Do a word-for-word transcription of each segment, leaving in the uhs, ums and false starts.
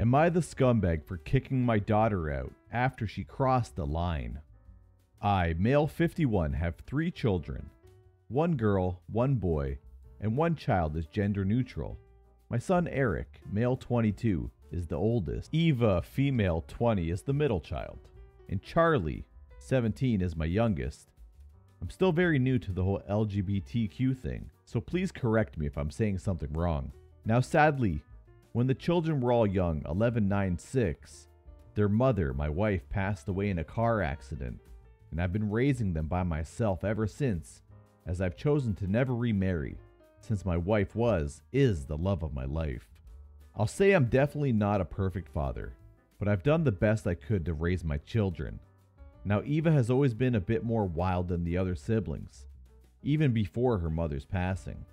Am I the scumbag for kicking my daughter out after she crossed the line? I, male fifty-one, have three children. One girl, one boy, and one child is gender neutral. My son Eric, male twenty-two, is the oldest. Eva, female twenty, is the middle child. And Charlie, seventeen, is my youngest. I'm still very new to the whole L G B T Q thing, so please correct me if I'm saying something wrong. Now sadly, when the children were all young, eleven, nine, six, their mother, my wife, passed away in a car accident, and I've been raising them by myself ever since, as I've chosen to never remarry, since my wife was, is the love of my life. I'll say I'm definitely not a perfect father, but I've done the best I could to raise my children. Now Eva has always been a bit more wild than the other siblings, even before her mother's passing.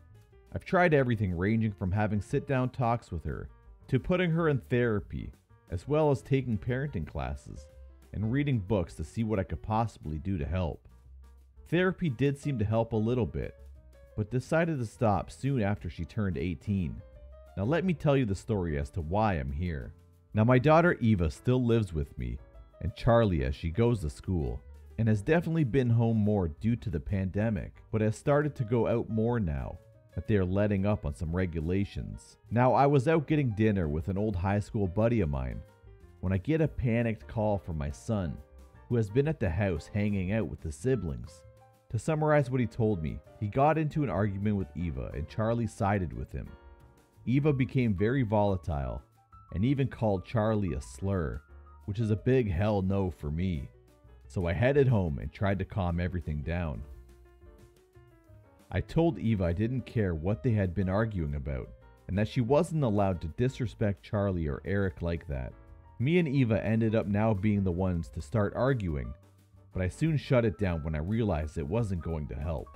I've tried everything ranging from having sit-down talks with her, to putting her in therapy, as well as taking parenting classes, and reading books to see what I could possibly do to help. Therapy did seem to help a little bit, but decided to stop soon after she turned eighteen. Now let me tell you the story as to why I'm here. Now my daughter Eva still lives with me, and Charlie as she goes to school, and has definitely been home more due to the pandemic, but has started to go out more now that they are letting up on some regulations. Now I was out getting dinner with an old high school buddy of mine, when I get a panicked call from my son, who has been at the house hanging out with the siblings. To summarize what he told me, he got into an argument with Eva and Charlie sided with him. Eva became very volatile, and even called Charlie a slur, which is a big hell no for me. So I headed home and tried to calm everything down. I told Eva I didn't care what they had been arguing about, and that she wasn't allowed to disrespect Charlie or Eric like that. Me and Eva ended up now being the ones to start arguing, but I soon shut it down when I realized it wasn't going to help.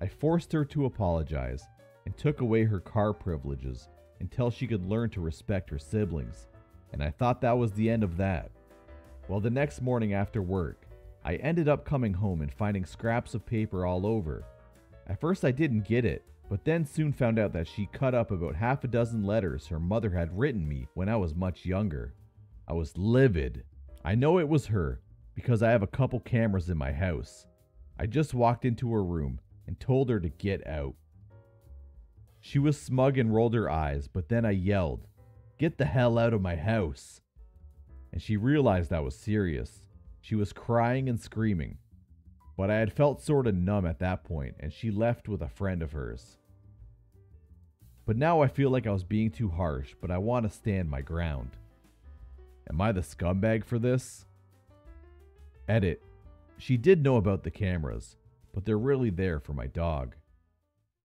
I forced her to apologize and took away her car privileges until she could learn to respect her siblings, and I thought that was the end of that. Well, the next morning after work, I ended up coming home and finding scraps of paper all over. At first I didn't get it, but then soon found out that she cut up about half a dozen letters her mother had written me when I was much younger. I was livid. I know it was her, because I have a couple cameras in my house. I just walked into her room and told her to get out. She was smug and rolled her eyes, but then I yelled, "Get the hell out of my house!" And she realized I was serious. She was crying and screaming, but I had felt sort of numb at that point, and she left with a friend of hers. But now I feel like I was being too harsh, but I want to stand my ground. Am I the scumbag for this? Edit. She did know about the cameras, but they're really there for my dog.